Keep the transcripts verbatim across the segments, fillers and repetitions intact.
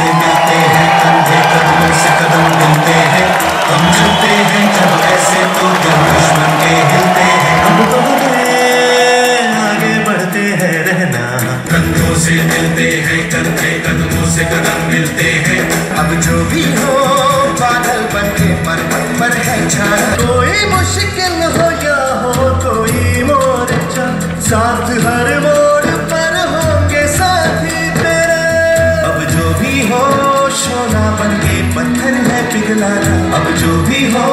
से मिलते हैं, कंधे कदमों से कदम मिलते हैं, हम मिलते हैं जब ऐसे तो जब दुश्मन के हिलते हैं। हम आगे बढ़ते हैं रहना, कंधों से मिलते हैं, कंधे कदमों से कदम मिलते हैं। अब जो भी हो बादल बनने पर पर है छाया, कोई मुश्किल हो या हो कोई मोर्चा, साथ हर मोड़ पर होंगे साथी तेरे। अब जो भी हो सोना बनके पत्थर है पिघलाना, अब जो भी हो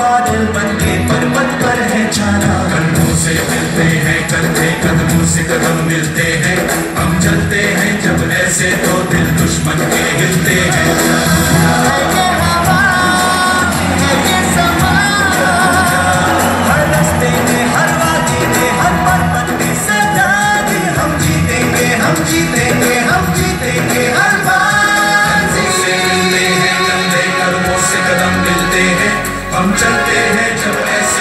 बादल बनके पर्वत पर है छाना। कंधों से मिलते हैं, कंधे कदमों से कदम मिलते हैं, हम चलते हैं जब ऐसे तो दिल दुश्मन के हिलते हैं। हम चलते हैं जब ऐसे